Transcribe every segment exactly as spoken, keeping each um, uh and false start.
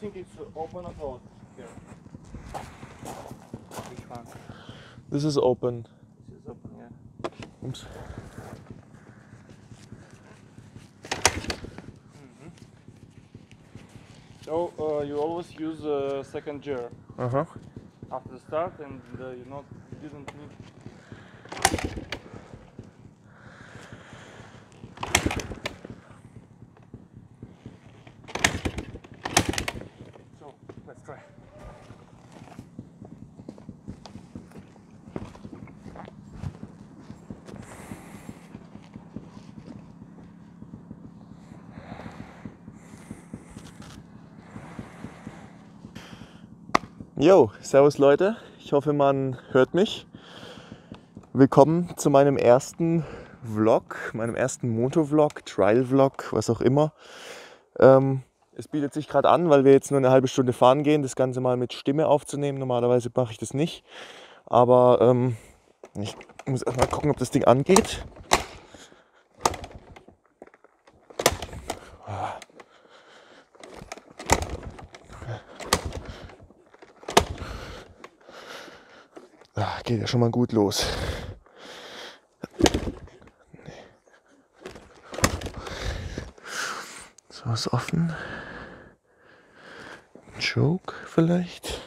think it's open or closed here? Which one? This is open. This is open, yeah. Oops. Mm-hmm. So uh, you always use a uh, second gear uh-huh. after the start, and uh, you not you didn't need. Yo, servus Leute, ich hoffe man hört mich. Willkommen zu meinem ersten Vlog, meinem ersten Motovlog, Trial-Vlog, was auch immer. Ähm, es bietet sich gerade an, weil wir jetzt nur eine halbe Stunde fahren gehen, das Ganze mal mit Stimme aufzunehmen. Normalerweise mache ich das nicht, aber ähm, ich muss erstmal gucken, ob das Ding angeht. Geht ja schon mal gut los. Nee. So, ist offen. Ein Joke vielleicht.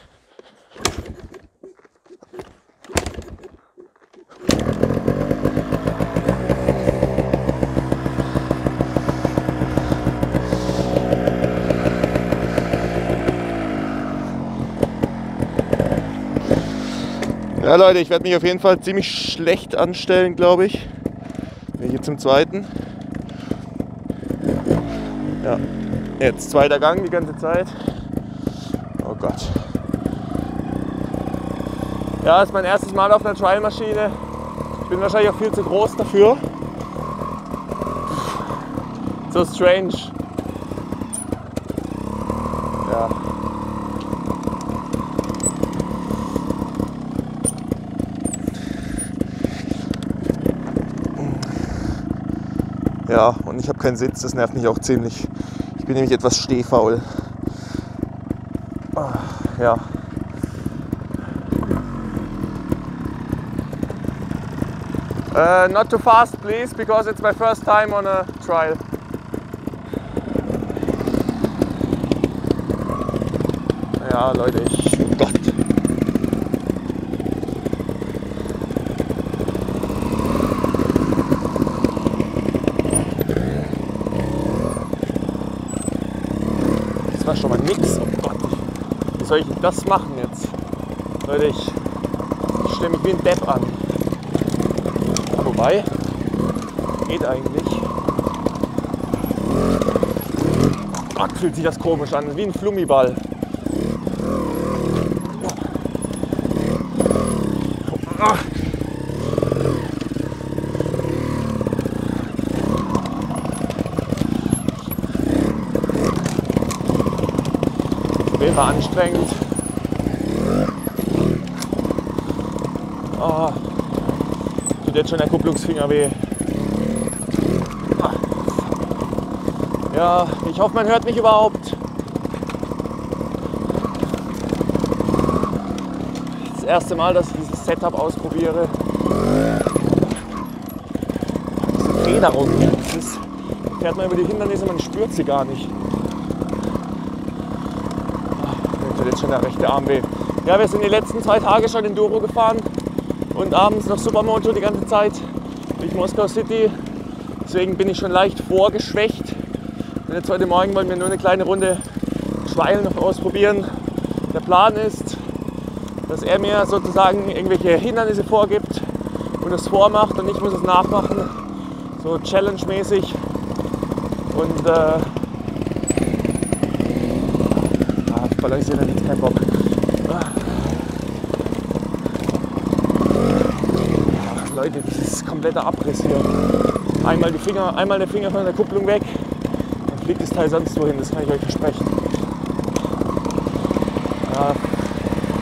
Ja Leute, ich werde mich auf jeden Fall ziemlich schlecht anstellen, glaube ich. Hier zum zweiten. Ja, jetzt zweiter Gang die ganze Zeit. Oh Gott. Ja, ist mein erstes Mal auf einer Trial-Maschine. Ich bin wahrscheinlich auch viel zu groß dafür. So strange. Ja. Ja, und ich habe keinen Sitz, das nervt mich auch ziemlich. Ich bin nämlich etwas stehfaul. Ja. Uh, not too fast, please, because it's my first time on a trial. Ja, Leute, ich... Gott. Schon mal nix. Oh Gott, wie soll ich denn das machen jetzt? Leute, ich, ich stelle mich wie ein Depp an. Wobei, geht eigentlich. Oh Gott, fühlt sich das komisch an, wie ein Flummiball. War anstrengend. Oh, tut jetzt schon der Kupplungsfinger weh. Ja, ich hoffe, man hört mich überhaupt. Das erste Mal, dass ich dieses Setup ausprobiere. Diese Federung, das ist, fährt man über die Hindernisse, man spürt sie gar nicht. Jetzt schon der rechte Arm weh. Ja, wir sind die letzten zwei Tage schon Enduro gefahren und abends noch Supermoto die ganze Zeit durch Moskau City. Deswegen bin ich schon leicht vorgeschwächt. Und jetzt heute Morgen wollen wir nur eine kleine Runde Trial noch ausprobieren. Der Plan ist, dass er mir sozusagen irgendwelche Hindernisse vorgibt und es vormacht und ich muss es nachmachen. So Challenge-mäßig. Und äh, balancieren jetzt keinen Bock. Ach, Leute, das ist kompletter Abriss hier. Einmal, die Finger, einmal der Finger von der Kupplung weg, dann fliegt das Teil sonst wohin, das kann ich euch versprechen. Ja,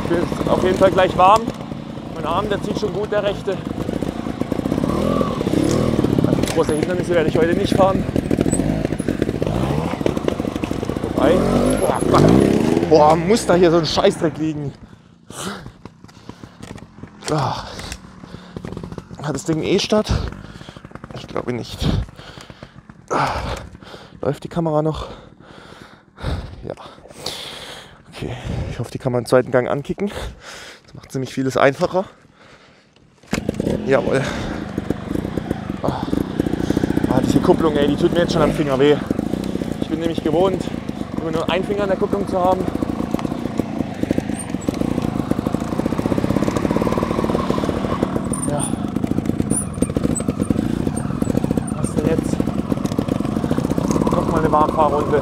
ich bin jetzt auf jeden Fall gleich warm. Mein Arm, der zieht schon gut, der rechte. Also große Hindernisse werde ich heute nicht fahren. Vorbei. Boah, fuck. Boah, muss da hier so ein Scheißdreck liegen. Hat das Ding eh statt? Ich glaube nicht. Läuft die Kamera noch? Ja. Okay, ich hoffe, die kann man im zweiten Gang ankicken. Das macht ziemlich vieles einfacher. Jawohl. Ah, diese Kupplung, ey, die tut mir jetzt schon am Finger weh. Ich bin nämlich gewohnt, immer nur einen Finger in der Kupplung zu haben. Runde.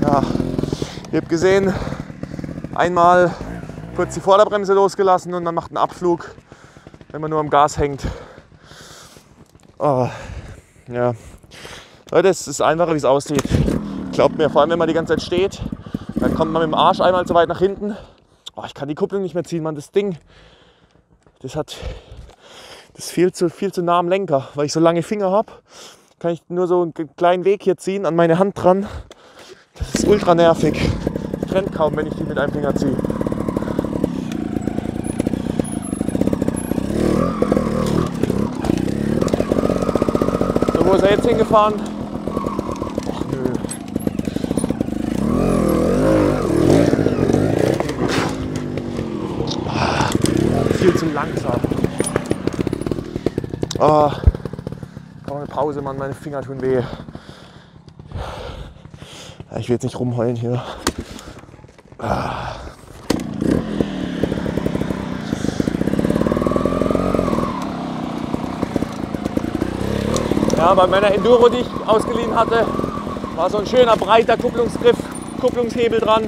Ja, ihr habt gesehen, einmal kurz die Vorderbremse losgelassen und man macht einen Abflug, wenn man nur am Gas hängt. Oh, ja. Leute, es ist einfacher, wie es aussieht. Glaubt mir, vor allem wenn man die ganze Zeit steht, dann kommt man mit dem Arsch einmal zu weit nach hinten. Oh, ich kann die Kupplung nicht mehr ziehen, Mann, das Ding, das hat, das ist viel zu, viel zu nah am Lenker, weil ich so lange Finger habe, kann ich nur so einen kleinen Weg hier ziehen, an meine Hand dran, das ist ultra nervig, ich trenne kaum, wenn ich die mit einem Finger ziehe. So, wo ist er jetzt hingefahren? Viel zu langsam. Oh, komm, eine Pause, Mann, meine Finger tun weh. Ich will jetzt nicht rumheulen hier. Ja, bei meiner Enduro, die ich ausgeliehen hatte, war so ein schöner breiter Kupplungsgriff, Kupplungshebel dran.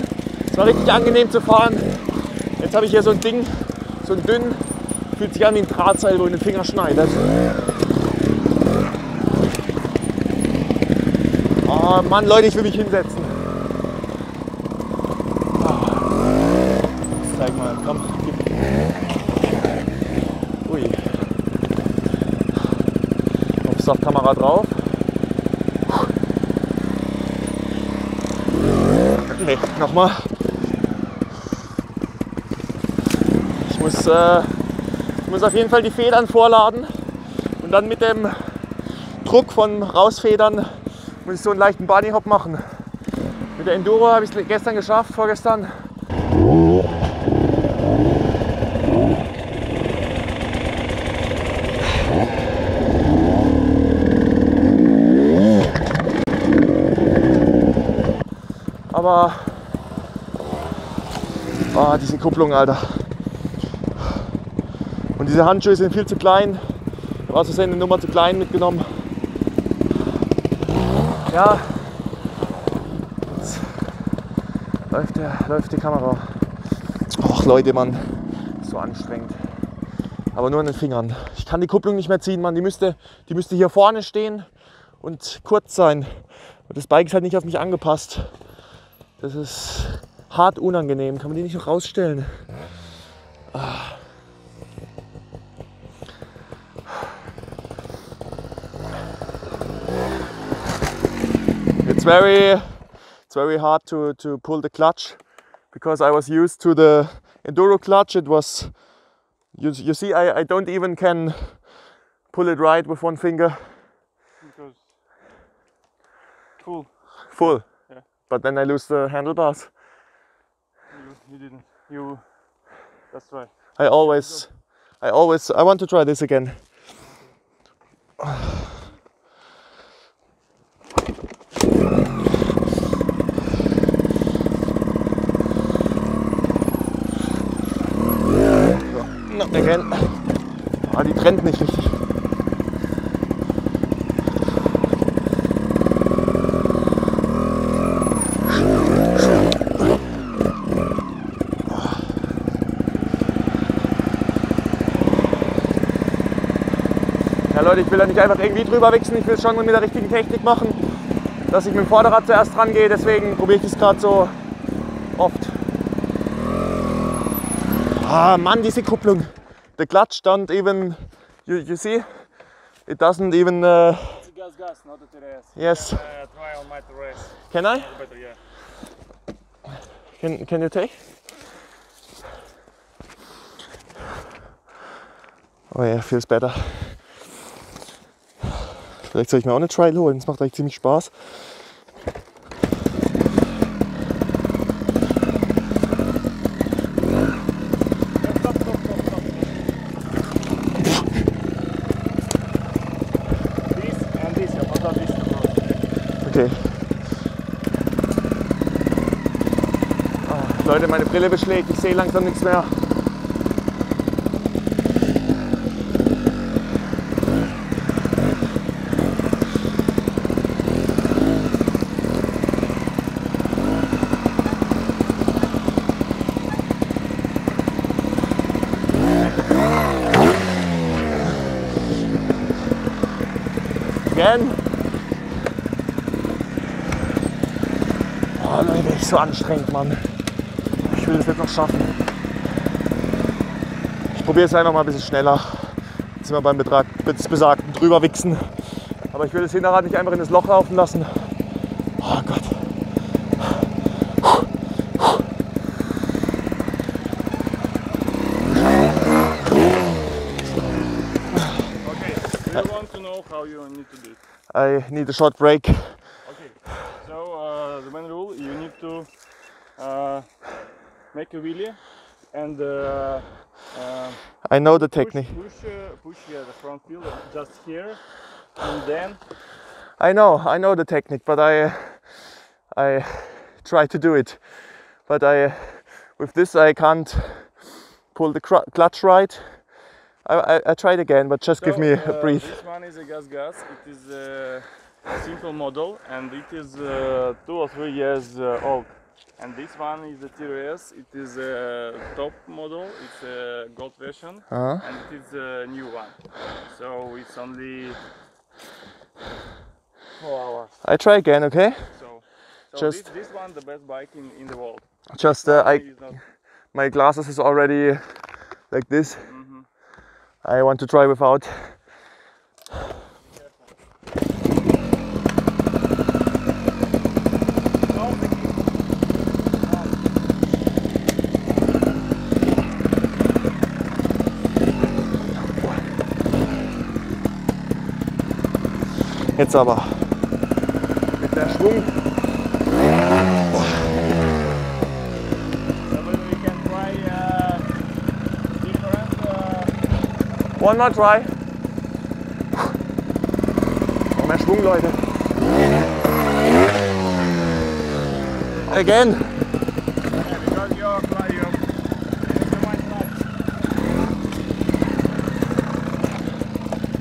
Es war richtig angenehm zu fahren. Jetzt habe ich hier so ein Ding. So dünn, fühlt sich an wie ein Drahtseil, wo in den Finger schneidet. Oh Mann, Leute, ich will mich hinsetzen. Oh. Jetzt zeig mal, komm, gib. Ui. Aufsatzkamera drauf. Nee, nochmal. Ich muss, äh, ich muss auf jeden Fall die Federn vorladen und dann mit dem Druck von Rausfedern muss ich so einen leichten Bunnyhop machen. Mit der Enduro habe ich es gestern geschafft, vorgestern. Aber oh, diese Kupplung, Alter. Und diese Handschuhe sind viel zu klein. Ich habe also eine Nummer zu klein mitgenommen. Ja, jetzt läuft, der, läuft die Kamera. Ach Leute, Mann, so anstrengend. Aber nur an den Fingern. Ich kann die Kupplung nicht mehr ziehen, Mann. Die müsste, die müsste hier vorne stehen und kurz sein. Und das Bike ist halt nicht auf mich angepasst. Das ist hart unangenehm. Kann man die nicht noch rausstellen? Ah. It's very, it's very hard to, to pull the clutch because I was used to the Enduro clutch. It was, you, you see, I, I don't even can pull it right with one finger. Because full. Full. Yeah. But then I lose the handlebars. You, you didn't. You. That's right. I always, I always, I want to try this again. Okay. No, again. Ah, die trennt nicht richtig. Ja Leute, ich will da nicht einfach irgendwie drüber wichsen, ich will es schon mit der richtigen Technik machen, dass ich mit dem Vorderrad zuerst rangehe, deswegen probiere ich das gerade so oft. Ah Mann, diese Kupplung. the clutch don't even, you, you see, it doesn't even... Uh, it's gas gas, not a T R S. Yes. Can, uh, try on my T R S. Can I? Better, yeah. Can, can you take? Oh ja, yeah, feels better. Vielleicht soll ich mir auch eine Trial holen, das macht eigentlich ziemlich Spaß. Okay. Oh, Leute, meine Brille beschlägt, ich sehe langsam nichts mehr. Oh Leute, ist so anstrengend, Mann. Ich will das jetzt noch schaffen. Ich probiere es einfach mal ein bisschen schneller. Jetzt sind wir beim Betrag, besagten drüberwichsen. Aber ich will das Hinterrad nicht einfach in das Loch laufen lassen. Oh Gott. How you need to do it? I need a short break. Okay, so uh, the main rule, you need to uh, make a wheelie and uh, uh, I know the push, technique. Push, uh, push yeah, the front wheel just here and then. I know, I know the technique, but I, I try to do it, but I, with this I can't pull the clutch right. I, I, I tried again, but just so, give me a uh, breathe. This one is a gas gas. It is a simple model, and it is uh, two or three years uh, old. And this one is a T R S. It is a top model. It's a gold version, uh-huh. And it is a new one. So it's only four hours. I try again, okay? So, so just this, this one, the best bike in, in the world. Just uh, I, not... my glasses is already like this. Mm. I want to try without. Jetzt aber mit der Schwung. One more try. Noch mehr Schwung, Leute. Again. Yeah, because you're flying, you're...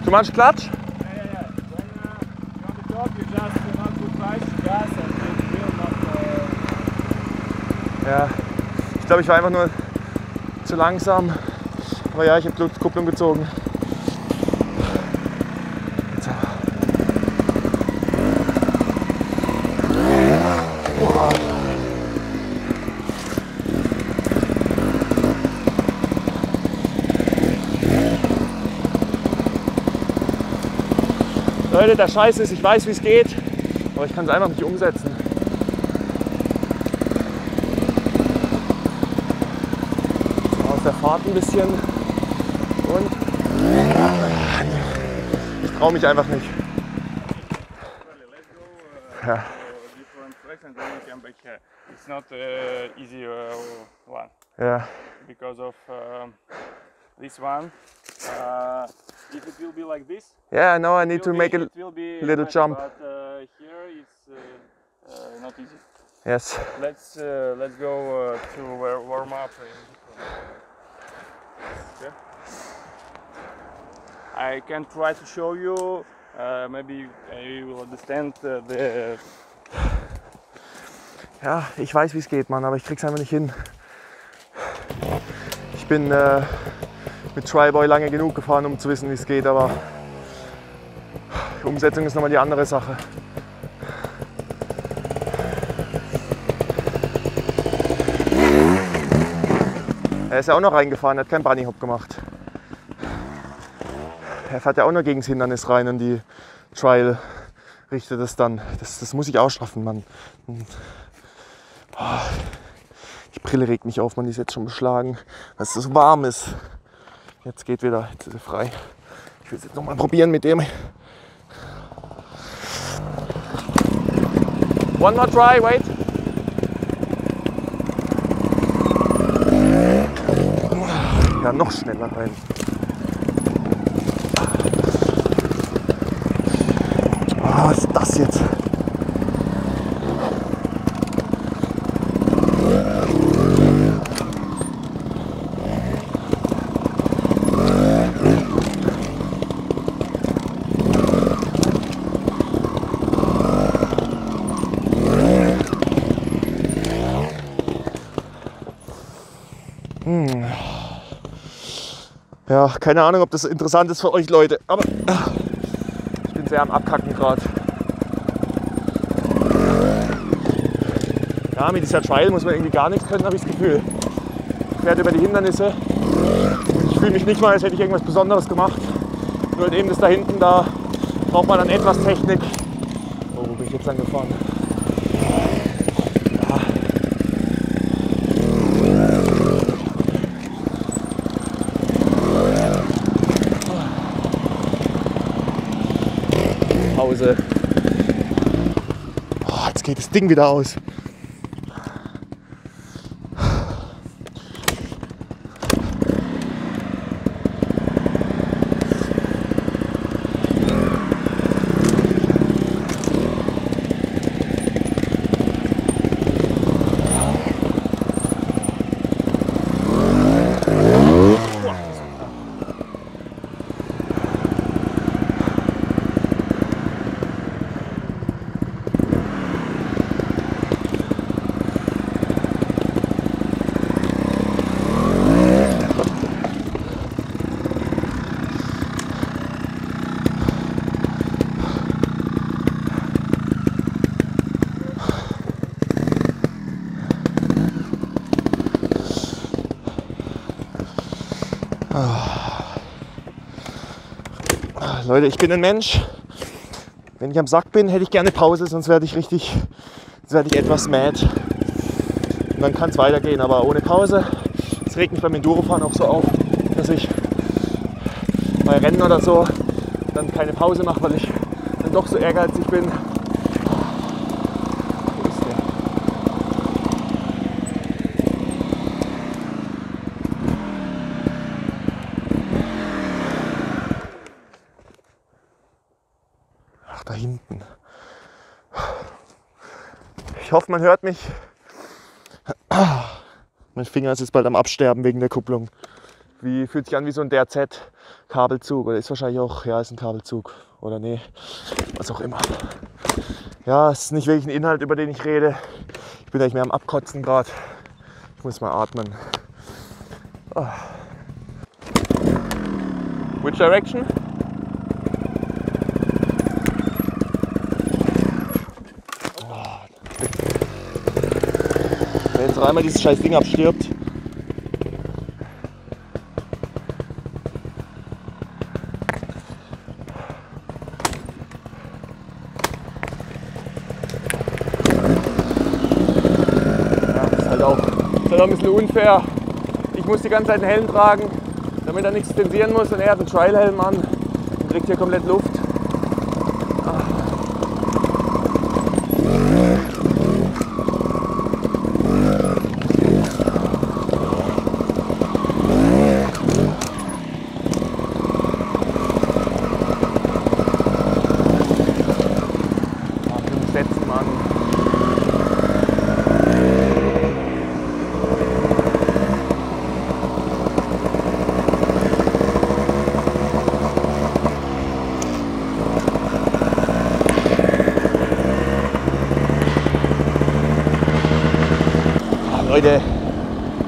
Too much clutch? Yeah, yeah, yeah. When uh, you're on the top, you just do not put much gas and it will not... Uh... Ja, ich glaube, ich war einfach nur zu langsam. Aber ja, ich habe Kupplung gezogen. Jetzt. Wow. Leute, der Scheiß ist, ich weiß, wie es geht, aber ich kann es einfach nicht umsetzen. Aus der Fahrt ein bisschen. Und ich traue mich einfach nicht. Ja. Ja. Because of this one, if it will be like this. Yeah, now I need to make a little jump. But here it's not easy. Yes. Let's let's go to warm up. I can try to show you, uh, maybe you will understand uh, the... Ja, ich weiß, wie es geht, Mann, aber ich krieg's einfach nicht hin. Ich bin äh, mit Tri-Boy lange genug gefahren, um zu wissen, wie es geht, aber die Umsetzung ist nochmal die andere Sache. Er ist ja auch noch reingefahren, er hat keinen Bunny Hop gemacht. er fährt ja auch noch gegen das Hindernis rein und die Trial richtet es dann. Das, das muss ich ausschaffen, Mann. Boah. Die Brille regt mich auf, man, die ist jetzt schon beschlagen, weil es so warm ist. Jetzt geht wieder, jetzt ist er frei. Ich will es jetzt nochmal probieren mit dem. One more try, wait. Ja, noch schneller rein. Oh, was ist das jetzt? Ja, keine Ahnung, ob das interessant ist für euch Leute, aber ich bin sehr am Abkacken gerade. Ja, mit dieser Trial muss man irgendwie gar nichts können, habe ich das Gefühl. Ich werde über die Hindernisse. Ich fühle mich nicht mal, als hätte ich irgendwas Besonderes gemacht. Nur eben das da hinten, da braucht man dann etwas Technik. Oh, wo bin ich jetzt lang gefahren? Oh, jetzt geht das Ding wieder aus. Leute, ich bin ein Mensch. Wenn ich am Sack bin, hätte ich gerne Pause, sonst werde ich richtig, sonst werde ich etwas mad. Und dann kann es weitergehen, aber ohne Pause. Es regt mich beim Endurofahren auch so auf, dass ich bei Rennen oder so dann keine Pause mache, weil ich dann doch so ehrgeizig bin. Wo ist der? Da hinten. Ich hoffe, man hört mich. Mein Finger ist jetzt bald am Absterben wegen der Kupplung. Wie fühlt sich an wie so ein D R Z-Kabelzug. Oder ist wahrscheinlich auch, ja, ist ein Kabelzug. Oder nee, was auch immer. Ja, es ist nicht wirklich ein Inhalt, über den ich rede. Ich bin eigentlich mehr am Abkotzen gerade. Ich muss mal atmen. Oh. Which direction? Wenn einmal dieses scheiß Ding abstirbt. Ja, das ist halt auch, ist halt auch ein bisschen unfair. Ich muss die ganze Zeit einen Helm tragen, damit er nichts tensieren muss, und er hat einen Trial-Helm an und kriegt hier komplett Luft. Leute,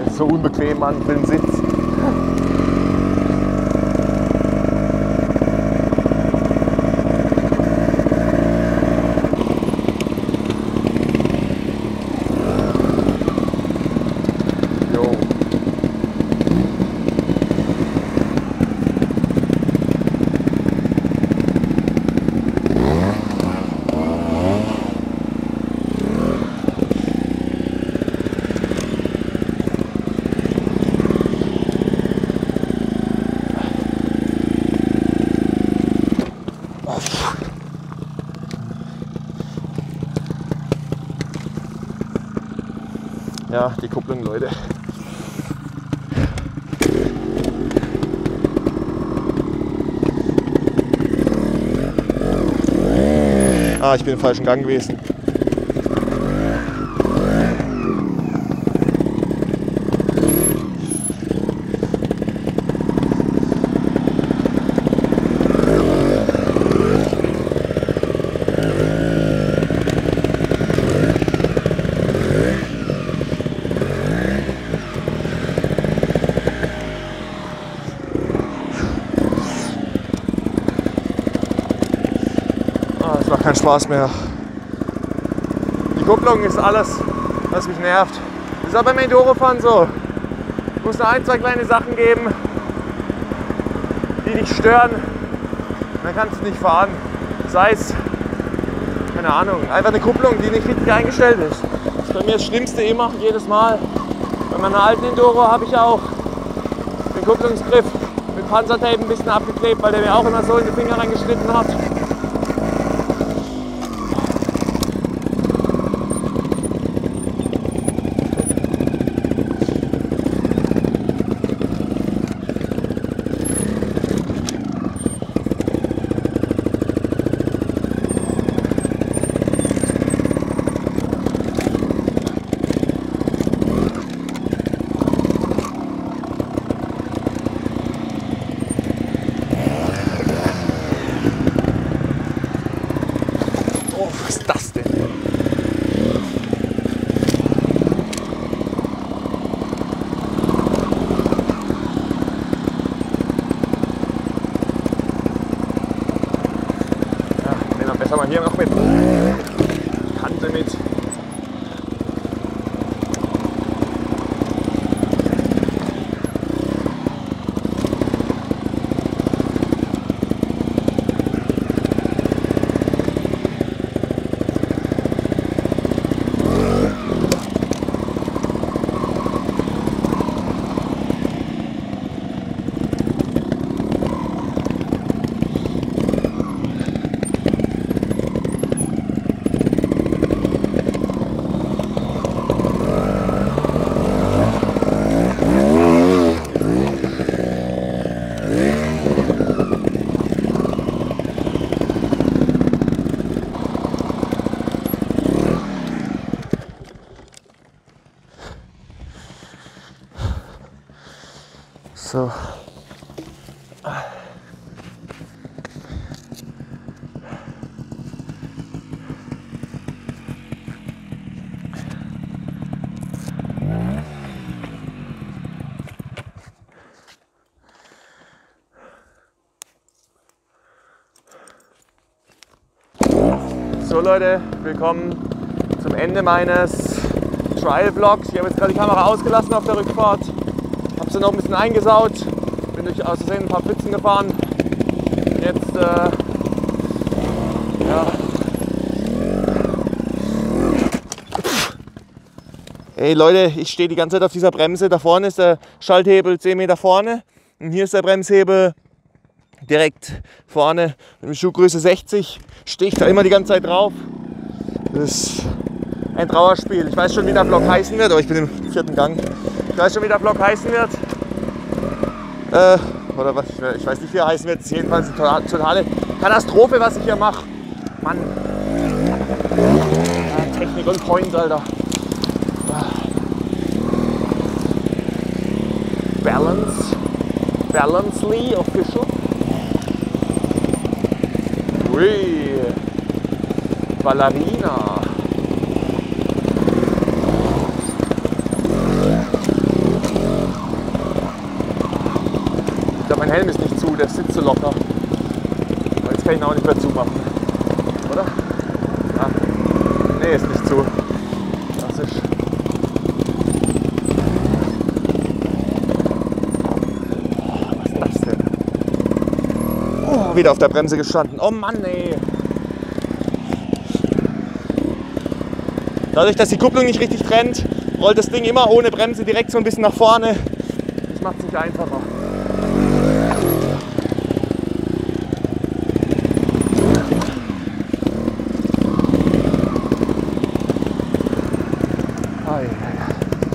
das ist so unbequem, Mann, für den Sitz. Jo. Ja, die Kupplung, Leute. Ah, ich bin im falschen Gang gewesen. Es macht keinen Spaß mehr. Die Kupplung ist alles, was mich nervt. Das ist aber beim Endurofahren so. Es muss nur ein, zwei kleine Sachen geben, die dich stören. Dann kannst du nicht fahren. Sei es, keine Ahnung, einfach eine Kupplung, die nicht richtig eingestellt ist. Das ist bei mir das Schlimmste immer, jedes Mal. Bei meiner alten Enduro habe ich auch den Kupplungsgriff mit Panzertape ein bisschen abgeklebt, weil der mir auch immer so in die Finger reingeschnitten hat. Was ist das denn? Ja, nehmen wir besser mal hier noch mit. Kante mit. So. So Leute, willkommen zum Ende meines Trial-Vlogs. Ich habe jetzt gerade die Kamera ausgelassen auf der Rückfahrt. Habe sie noch ein bisschen eingesaut, bin durch aus Versehen ein paar Pfützen gefahren. Jetzt, äh, ja. Ey Leute, ich stehe die ganze Zeit auf dieser Bremse. Da vorne ist der Schalthebel zehn Meter vorne und hier ist der Bremshebel direkt vorne mit Schuhgröße sechzig. Stehe ich da immer die ganze Zeit drauf. Das ist ein Trauerspiel. Ich weiß schon, wie der Vlog heißen wird, aber ich bin im vierten Gang. Ich weiß schon, wie der Vlog heißen wird. Äh, oder was, ich weiß nicht, wie er heißen wird. Es ist jedenfalls eine totale Katastrophe, was ich hier mache. Mann. Ja, Technik und Point, Alter. Balance. Balancely official. Ui. Ballerina. Mein Helm ist nicht zu, der sitzt so locker. Aber jetzt kann ich ihn auch nicht mehr zumachen. Oder? Ah, nee, ist nicht zu. Das ist. Oh, was ist das denn? Oh, wieder auf der Bremse gestanden. Oh Mann, ey. Dadurch, dass die Kupplung nicht richtig trennt, rollt das Ding immer ohne Bremse direkt so ein bisschen nach vorne. Das macht es nicht einfacher. Oh, yeah.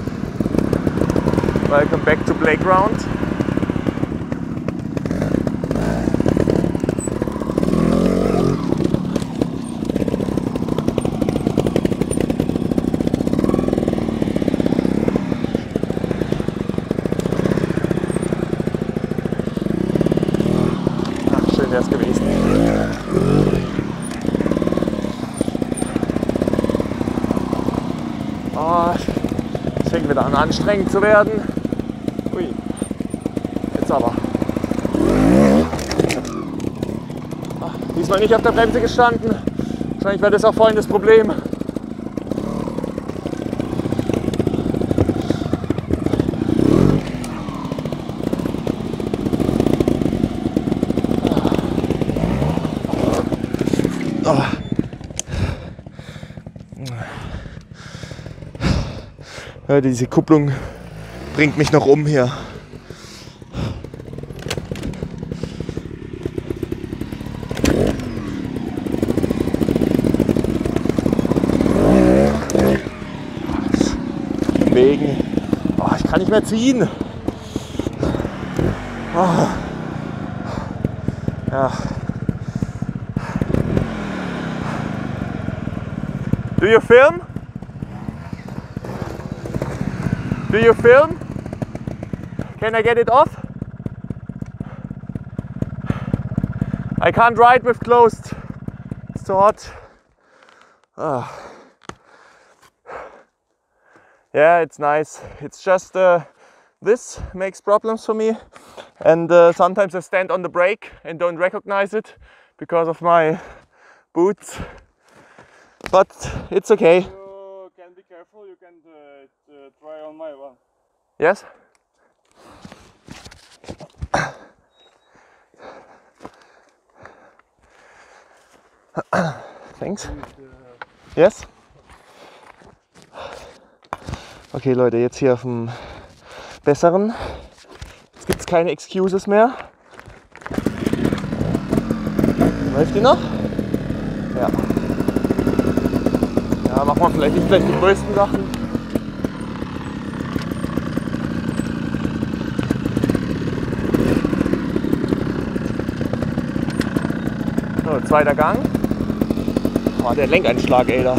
Welcome back to Playground. Ach, schön wär's gewesen. Oh, es fängt wieder an, anstrengend zu werden. Ui, jetzt aber. Ach, diesmal nicht auf der Bremse gestanden. Wahrscheinlich wäre das auch vorhin das Problem. Ja, diese Kupplung bringt mich noch um hier. Wegen. Oh, ich kann nicht mehr ziehen. Oh. Ja. Do you film? Do you film? Can I get it off? I can't ride with closed. It's too hot. Oh. Yeah, it's nice. It's just uh, this makes problems for me. And uh, sometimes I stand on the brake and don't recognize it because of my boots. But it's okay. Careful, you can uh, try on my one. Yes? Thanks. Yes? Okay Leute, jetzt hier auf dem besseren. Jetzt gibt es keine Excuses mehr. Läuft die noch? Ja. Da machen wir vielleicht nicht gleich die größten Sachen. So, zweiter Gang. Oh, der Lenkeinschlag, ey, da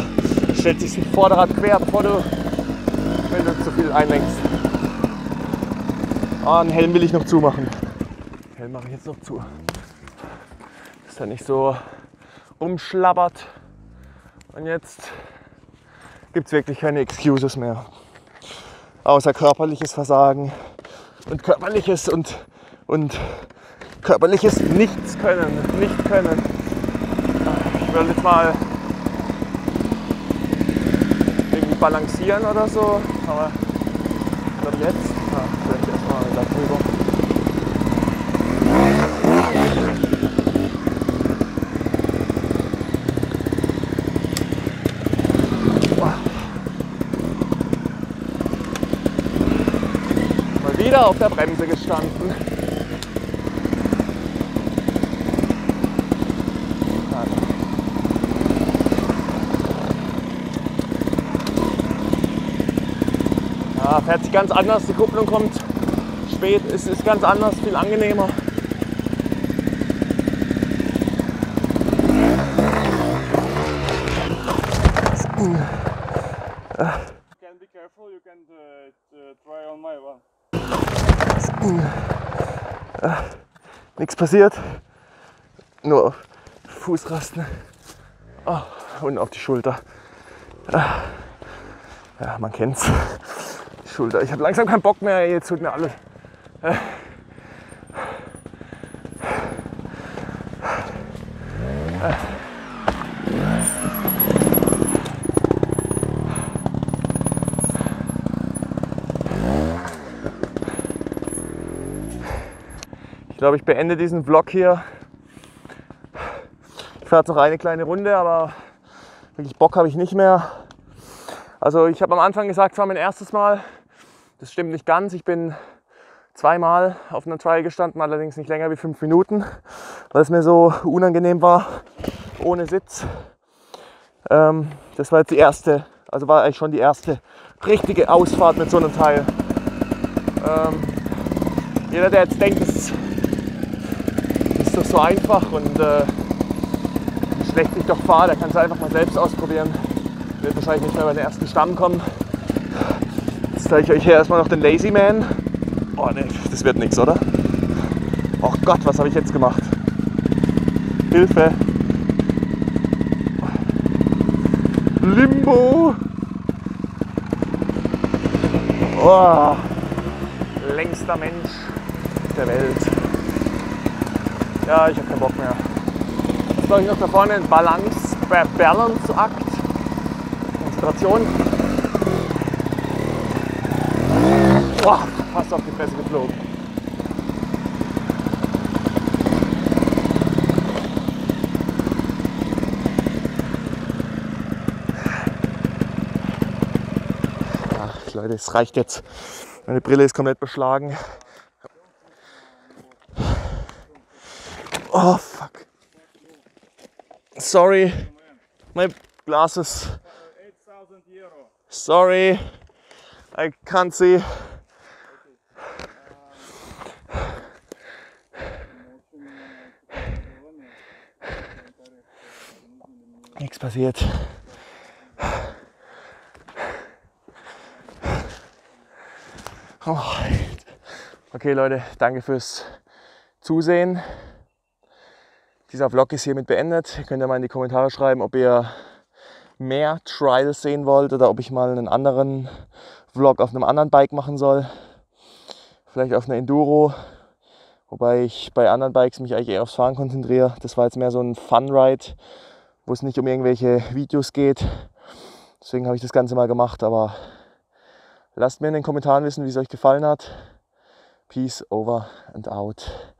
stellt sich das Vorderrad quer, bevor du, wenn du zu viel einlenkst. Ah, oh, einen Helm will ich noch zumachen. Den Helm mache ich jetzt noch zu. Dass er nicht so rumschlabbert. Und jetzt gibt es wirklich keine Excuses mehr, außer körperliches Versagen und körperliches und, und körperliches nichts können, nicht können. Ich will jetzt mal irgendwie balancieren oder so, aber ich glaube jetzt, ja, vielleicht erstmal da drüber. Auf der Bremse gestanden. Ja, fährt sich ganz anders, die Kupplung kommt spät, es ist ganz anders, viel angenehmer. Ah, nichts passiert, nur auf Fußrasten, oh, und auf die Schulter. Ah, ja, man kennt's. Die Schulter. Ich habe langsam keinen Bock mehr. Jetzt tut mir alles. Ah. Ah. Ich glaube, ich beende diesen Vlog hier. Ich fahre jetzt noch eine kleine Runde, aber wirklich Bock habe ich nicht mehr. Also ich habe am Anfang gesagt, es war mein erstes Mal. Das stimmt nicht ganz. Ich bin zweimal auf einer Trial gestanden, allerdings nicht länger wie fünf Minuten, weil es mir so unangenehm war, ohne Sitz. Ähm, das war jetzt die erste, also war eigentlich schon die erste richtige Ausfahrt mit so einem Teil. Ähm, jeder, der jetzt denkt, das ist doch so einfach und äh, schlecht sich doch fahr, der kann es einfach mal selbst ausprobieren. Wird wahrscheinlich nicht mehr bei den ersten Stamm kommen. Jetzt zeige ich euch hier erstmal noch den Lazy Man. Oh ne, das wird nichts, oder? Oh Gott, was habe ich jetzt gemacht? Hilfe! Limbo! Oh, längster Mensch der Welt. Ja, ich habe keinen Bock mehr. Jetzt glaube ich noch da vorne ein Balance, Balanceakt. Konzentration. Oh, fast auf die Fresse geflogen. Ach, Leute, es reicht jetzt. Meine Brille ist komplett beschlagen. Oh, fuck. Sorry, my glasses. Sorry, I can't see. Nichts passiert. Oh. Okay Leute, danke fürs Zusehen. Dieser Vlog ist hiermit beendet. Ihr könnt ja mal in die Kommentare schreiben, ob ihr mehr Trials sehen wollt oder ob ich mal einen anderen Vlog auf einem anderen Bike machen soll. Vielleicht auf einer Enduro. Wobei ich bei anderen Bikes mich eigentlich eher aufs Fahren konzentriere. Das war jetzt mehr so ein Fun-Ride, wo es nicht um irgendwelche Videos geht. Deswegen habe ich das Ganze mal gemacht, aber lasst mir in den Kommentaren wissen, wie es euch gefallen hat. Peace over and out.